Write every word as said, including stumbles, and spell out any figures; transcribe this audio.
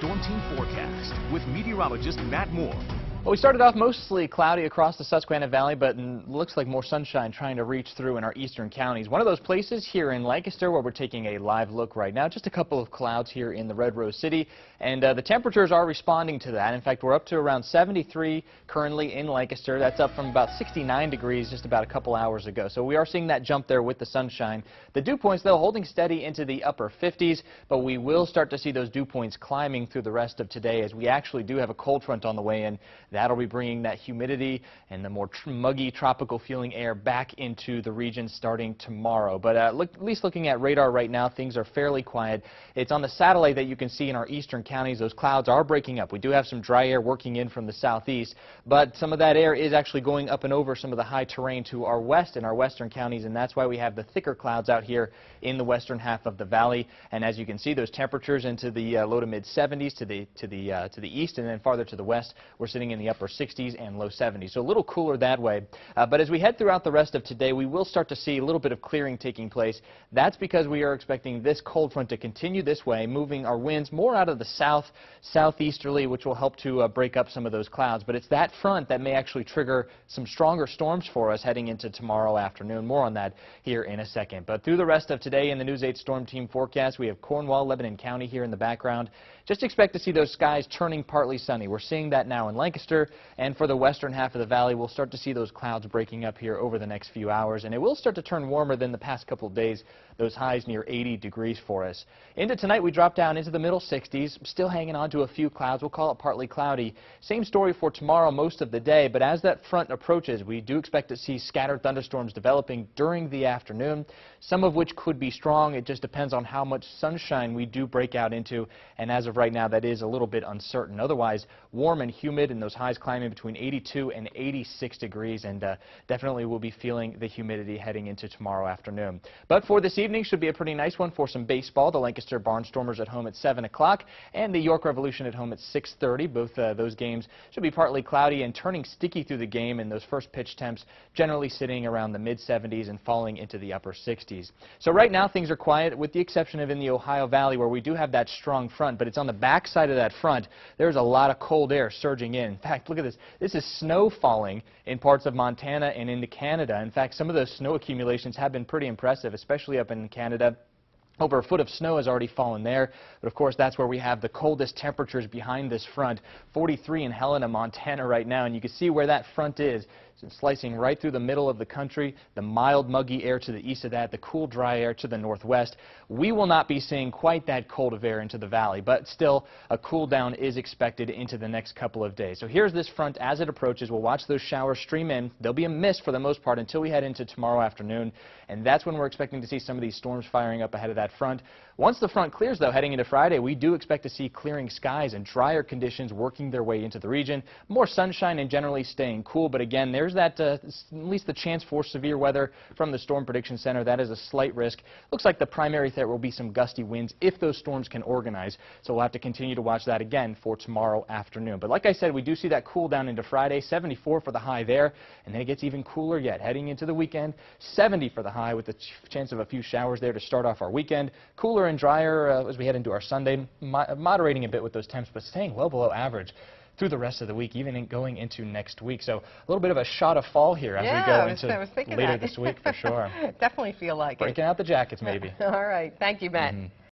Storm Team Forecast with meteorologist Matt Moore. Well, we started off mostly cloudy across the Susquehanna Valley, but looks like more sunshine trying to reach through in our eastern counties. One of those places here in Lancaster where we're taking a live look right now, just a couple of clouds here in the Red Rose City, and uh, the temperatures are responding to that. In fact, we're up to around seventy-three currently in Lancaster. That's up from about sixty-nine degrees just about a couple hours ago. So we are seeing that jump there with the sunshine. The dew points, though, holding steady into the upper fifties, but we will start to see those dew points climbing through the rest of today as we actually do have a cold front on the way in. That'll be bringing that humidity and the more tr muggy, tropical-feeling air back into the region starting tomorrow. But uh, look, at least looking at radar right now, things are fairly quiet. It's on the satellite that you can see in our eastern counties. Those clouds are breaking up. We do have some dry air working in from the southeast, but some of that air is actually going up and over some of the high terrain to our west in our western counties, and that's why we have the thicker clouds out here in the western half of the valley. And as you can see, those temperatures into the uh, low to mid seventies to the to the uh, to the east, and then farther to the west, we're sitting in the upper sixties and low seventies, so a little cooler that way. Uh, but as we head throughout the rest of today, we will start to see a little bit of clearing taking place. That's because we are expecting this cold front to continue this way, moving our winds more out of the south, southeasterly, which will help to uh, break up some of those clouds. But it's that front that may actually trigger some stronger storms for us heading into tomorrow afternoon. More on that here in a second. But through the rest of today in the News eight Storm Team Forecast, we have Cornwall, Lebanon County here in the background. Just expect to see those skies turning partly sunny. We're seeing that now in Lancaster, and for the western half of the valley, we'll start to see those clouds breaking up here over the next few hours, and it will start to turn warmer than the past couple of days. Those highs near eighty degrees for us. Into tonight, we drop down into the middle sixties, still hanging on to a few clouds. We'll call it partly cloudy. Same story for tomorrow most of the day, but as that front approaches, we do expect to see scattered thunderstorms developing during the afternoon, some of which could be strong. It just depends on how much sunshine we do break out into, and as of right now, that is a little bit uncertain. Otherwise, warm and humid, and those highs climbing between eighty-two and eighty-six degrees, and uh, definitely we'll be feeling the humidity heading into tomorrow afternoon. But for this evening, should be a pretty nice one for some baseball. The Lancaster Barnstormers at home at seven o'clock, and the York Revolution at home at six thirty. Both uh, those games should be partly cloudy and turning sticky through the game, and those first pitch temps generally sitting around the mid-seventies and falling into the upper sixties. So right now, things are quiet, with the exception of in the Ohio Valley, where we do have that strong front, but it's on the backside of that front. There's a lot of cold air surging in. In fact, look at this. This is snow falling in parts of Montana and into Canada. In fact, some of those snow accumulations have been pretty impressive, especially up in Canada. Over a foot of snow has already fallen there, but of course that's where we have the coldest temperatures behind this front. forty-three in Helena, Montana right now, and you can see where that front is. It's slicing right through the middle of the country, the mild, muggy air to the east of that, the cool, dry air to the northwest. We will not be seeing quite that cold of air into the valley, but still a cool down is expected into the next couple of days. So here's this front as it approaches. We'll watch those showers stream in. They'll be a mist for the most part until we head into tomorrow afternoon, and that's when we're expecting to see some of these storms firing up ahead of that front. Once the front clears, though, heading into Friday, we do expect to see clearing skies and drier conditions working their way into the region. More sunshine and generally staying cool, but again, there's that uh, at least the chance for severe weather from the Storm Prediction Center. That is a slight risk. Looks like the primary threat will be some gusty winds if those storms can organize, so we'll have to continue to watch that again for tomorrow afternoon. But like I said, we do see that cool down into Friday, seventy-four for the high there, and then it gets even cooler yet. Heading into the weekend, seventy for the high with the ch chance of a few showers there to start off our weekend. Cooler and drier uh, as we head into our Sunday, mo moderating a bit with those temps, but staying well below average through the rest of the week, even in going into next week. So a little bit of a shot of fall here as yeah, we go into I was, I was later that. This week for sure. Definitely feel like Breaking it. Breaking out the jackets maybe. All right. Thank you, Matt. Mm-hmm.